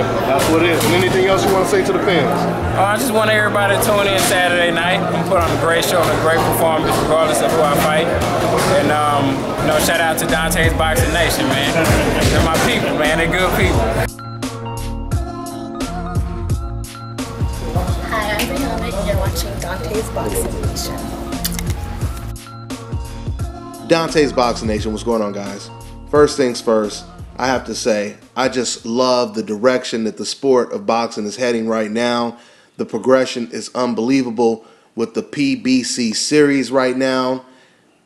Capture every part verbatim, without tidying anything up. That's what it is. And anything else you want to say to the fans? Uh, I just want everybody to tune in Saturday night and put on a great show and a great performance regardless of who I fight. And um, you know, shout out to Dante's Boxing Nation, man. They're my people, man. They're good people. Hi, I'm Brianna and you're watching Dante's Boxing Nation. Dante's Boxing Nation, what's going on, guys? First things first, I have to say, I just love the direction that the sport of boxing is heading right now. The progression is unbelievable with the P B C series right now.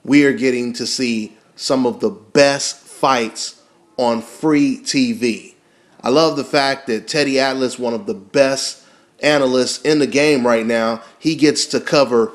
We are getting to see some of the best fights on free T V. I love the fact that Teddy Atlas, one of the best analysts in the game right now, he gets to cover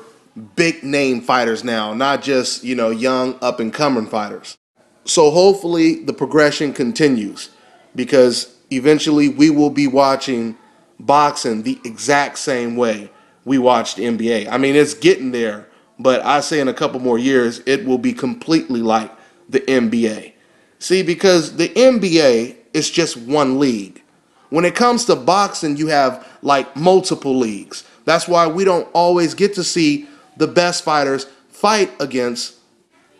big name fighters now, not just, you know, young up-and-coming fighters. So hopefully the progression continues, because eventually we will be watching boxing the exact same way we watched the N B A. I mean, it's getting there, but I say in a couple more years, it will be completely like the N B A. See, because the N B A is just one league. When it comes to boxing, you have like multiple leagues. That's why we don't always get to see the best fighters fight against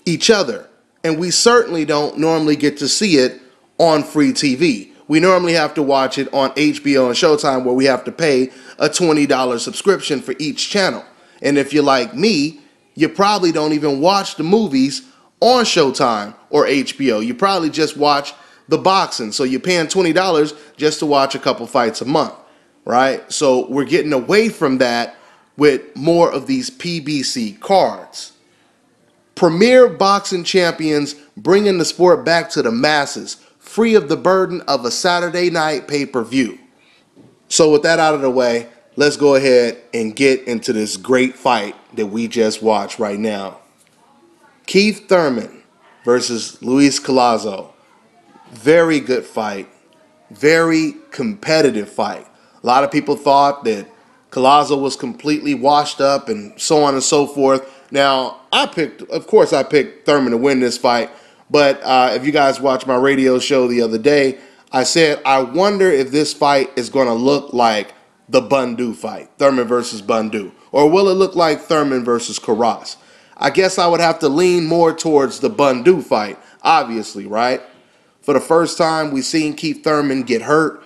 each other. And we certainly don't normally get to see it on free T V. We normally have to watch it on H B O and Showtime, where we have to pay a twenty dollar subscription for each channel. And if you're like me, you probably don't even watch the movies on Showtime or H B O. You probably just watch the boxing. So you're paying twenty dollars just to watch a couple fights a month, right? So we're getting away from that with more of these P B C cards. Premier Boxing Champions, bringing the sport back to the masses, free of the burden of a Saturday night pay-per-view. So with that out of the way, let's go ahead and get into this great fight that we just watched right now. Keith Thurman versus Luis Collazo. Very good fight. Very competitive fight. A lot of people thought that Collazo was completely washed up and so on and so forth. Now, I picked, of course, I picked Thurman to win this fight. But uh, if you guys watched my radio show the other day, I said, I wonder if this fight is going to look like the Bundu fight, Thurman versus Bundu. Or will it look like Thurman versus Karas? I guess I would have to lean more towards the Bundu fight, obviously, right? For the first time, we've seen Keith Thurman get hurt,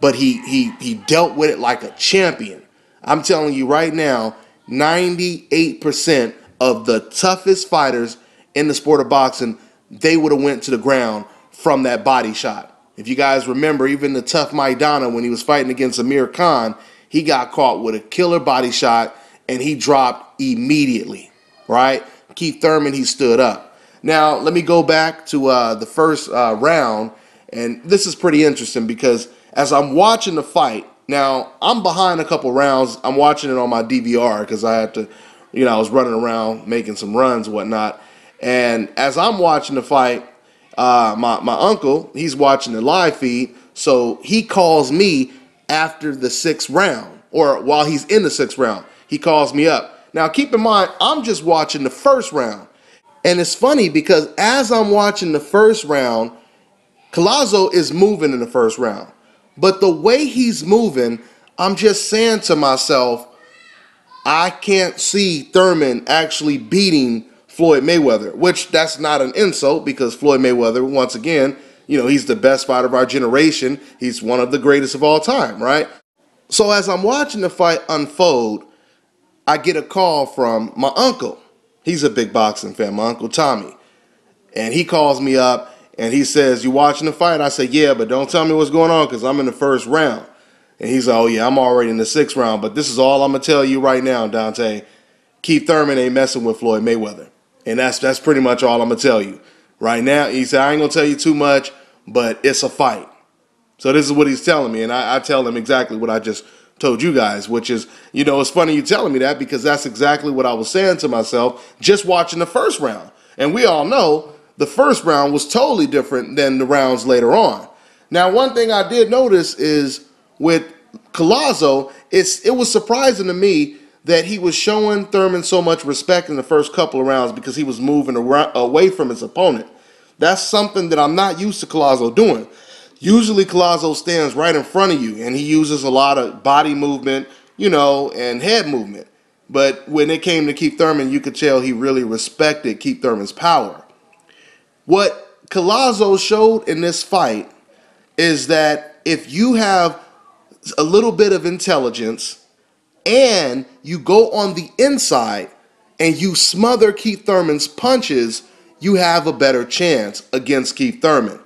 but he, he, he dealt with it like a champion. I'm telling you right now, ninety-eight percent of the toughest fighters in the sport of boxing, they would have went to the ground from that body shot. If you guys remember, even the tough Maidana, when he was fighting against Amir Khan, he got caught with a killer body shot and he dropped immediately, right? Keith Thurman, he stood up. Now, let me go back to uh, the first uh, round, and this is pretty interesting because as I'm watching the fight, now, I'm behind a couple rounds. I'm watching it on my D V R because I had to, you know, I was running around making some runs and whatnot. And as I'm watching the fight, uh, my, my uncle, he's watching the live feed. So he calls me after the sixth round, or while he's in the sixth round. He calls me up. Now, keep in mind, I'm just watching the first round. And it's funny because as I'm watching the first round, Collazo is moving in the first round. But the way he's moving, I'm just saying to myself, I can't see Thurman actually beating Floyd Mayweather, which that's not an insult because Floyd Mayweather, once again, you know, he's the best fighter of our generation. He's one of the greatest of all time, right? So as I'm watching the fight unfold, I get a call from my uncle. He's a big boxing fan, my Uncle Tommy. And he calls me up. And he says, you watching the fight? I said, yeah, but don't tell me what's going on because I'm in the first round. And he's like, oh, yeah, I'm already in the sixth round. But this is all I'm going to tell you right now, Dante. Keith Thurman ain't messing with Floyd Mayweather. And that's that's pretty much all I'm going to tell you right now. He said, I ain't going to tell you too much, but it's a fight. So this is what he's telling me. And I, I tell him exactly what I just told you guys, which is, you know, it's funny you telling me that because that's exactly what I was saying to myself just watching the first round. And we all know the first round was totally different than the rounds later on. Now, one thing I did notice is with Collazo, it's it was surprising to me that he was showing Thurman so much respect in the first couple of rounds because he was moving around, away from his opponent. That's something that I'm not used to Collazo doing. usually Collazo stands right in front of you, and he uses a lot of body movement, you know, and head movement. But when it came to Keith Thurman, you could tell he really respected Keith Thurman's power. What Collazo showed in this fight is that if you have a little bit of intelligence and you go on the inside and you smother Keith Thurman's punches, you have a better chance against Keith Thurman.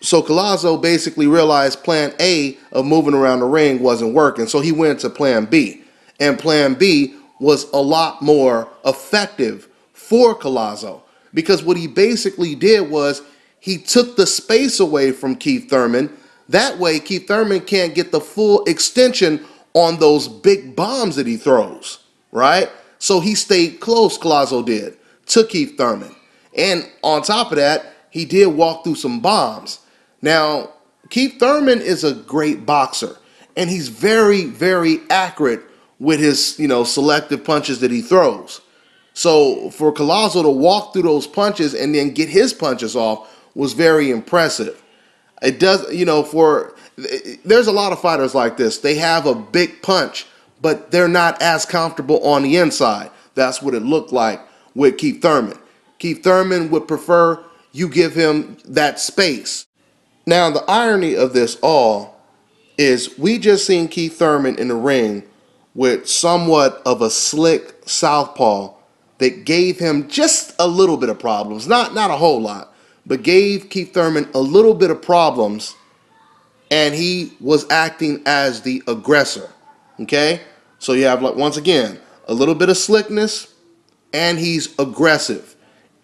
So Collazo basically realized plan A of moving around the ring wasn't working, so he went to plan B. And plan B was a lot more effective for Collazo, because what he basically did was he took the space away from Keith Thurman. That way Keith Thurman can't get the full extension on those big bombs that he throws, right? So he stayed close, Collazo did, to Keith Thurman. And on top of that, he did walk through some bombs. Now, Keith Thurman is a great boxer, and he's very, very accurate with his, you know, selective punches that he throws. So for Collazo to walk through those punches and then get his punches off was very impressive. It does, you know, for, there's a lot of fighters like this. They have a big punch, but they're not as comfortable on the inside. That's what it looked like with Keith Thurman. Keith Thurman would prefer you give him that space. Now, the irony of this all is we just seen Keith Thurman in the ring with somewhat of a slick southpaw that gave him just a little bit of problems, not, not a whole lot, but gave Keith Thurman a little bit of problems, and he was acting as the aggressor, okay? So you have, like, once again, a little bit of slickness, and he's aggressive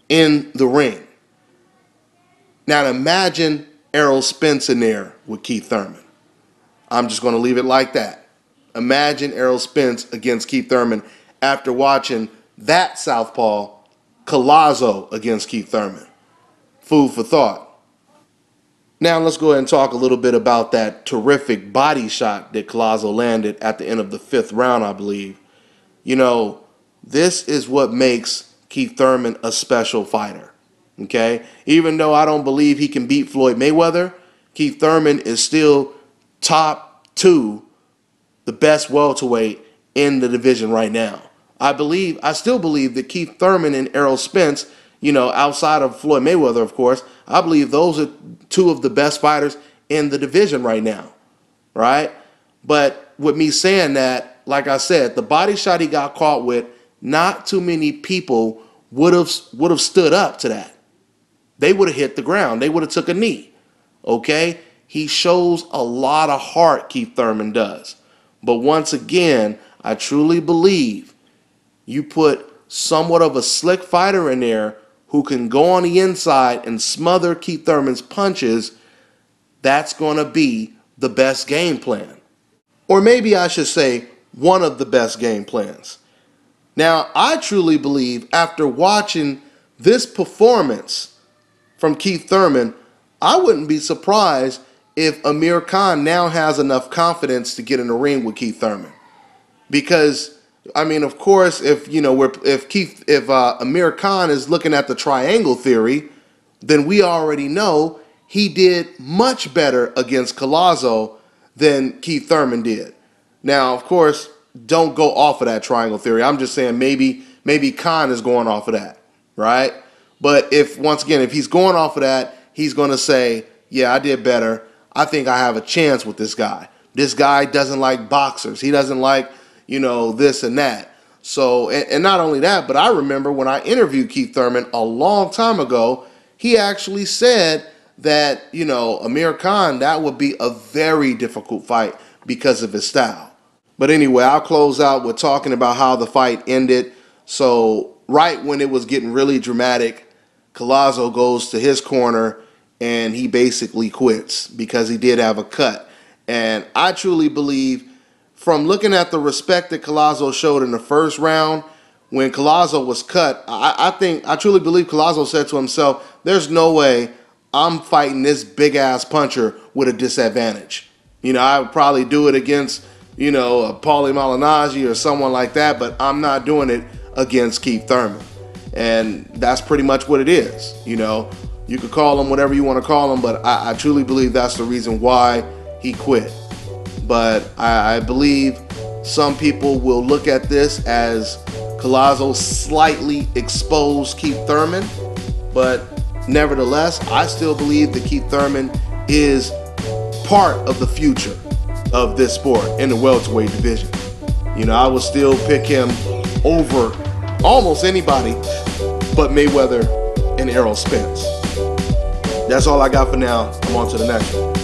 in the ring. Now imagine Errol Spence in there with Keith Thurman. I'm just going to leave it like that. Imagine Errol Spence against Keith Thurman after watching that southpaw, Collazo, against Keith Thurman. Food for thought. Now let's go ahead and talk a little bit about that terrific body shot that Collazo landed at the end of the fifth round, I believe. You know, this is what makes Keith Thurman a special fighter, okay? Even though I don't believe he can beat Floyd Mayweather, Keith Thurman is still top two, the best welterweight in the division right now. I believe, I still believe that Keith Thurman and Errol Spence, you know, outside of Floyd Mayweather, of course, I believe those are two of the best fighters in the division right now, right? But with me saying that, like I said, the body shot he got caught with, not too many people would have would have stood up to that. They would have hit the ground. They would have took a knee, okay? He shows a lot of heart, Keith Thurman does. But once again, I truly believe you put somewhat of a slick fighter in there who can go on the inside and smother Keith Thurman's punches, that's going to be the best game plan. Or maybe I should say one of the best game plans. Now, I truly believe after watching this performance from Keith Thurman, I wouldn't be surprised if Amir Khan now has enough confidence to get in the ring with Keith Thurman. Because, I mean, of course, if, you know, we're, if, Keith, if uh, Amir Khan is looking at the triangle theory, then we already know he did much better against Collazo than Keith Thurman did. Now, of course, don't go off of that triangle theory. I'm just saying maybe, maybe Khan is going off of that, right? But if, once again, if he's going off of that, he's going to say, yeah, I did better. I think I have a chance with this guy. This guy doesn't like boxers. He doesn't like, you know, this and that. So, and, and not only that, but I remember when I interviewed Keith Thurman a long time ago, he actually said that, you know, Amir Khan, that would be a very difficult fight because of his style. But anyway, I'll close out with talking about how the fight ended. So, right when it was getting really dramatic, Collazo goes to his corner, and he basically quits because he did have a cut. And I truly believe, from looking at the respect that Collazo showed in the first round, when Collazo was cut, I, I think, I truly believe Collazo said to himself, there's no way I'm fighting this big-ass puncher with a disadvantage. You know, I would probably do it against, you know, a Paulie Malignaggi or someone like that, but I'm not doing it against Keith Thurman. And that's pretty much what it is, you know. You could call him whatever you want to call him, but I, I truly believe that's the reason why he quit. But I, I believe some people will look at this as Collazo slightly exposed Keith Thurman, but nevertheless, I still believe that Keith Thurman is part of the future of this sport in the welterweight division. You know, I would still pick him over almost anybody but Mayweather and Errol Spence. That's all I got for now. I'm on to the next one.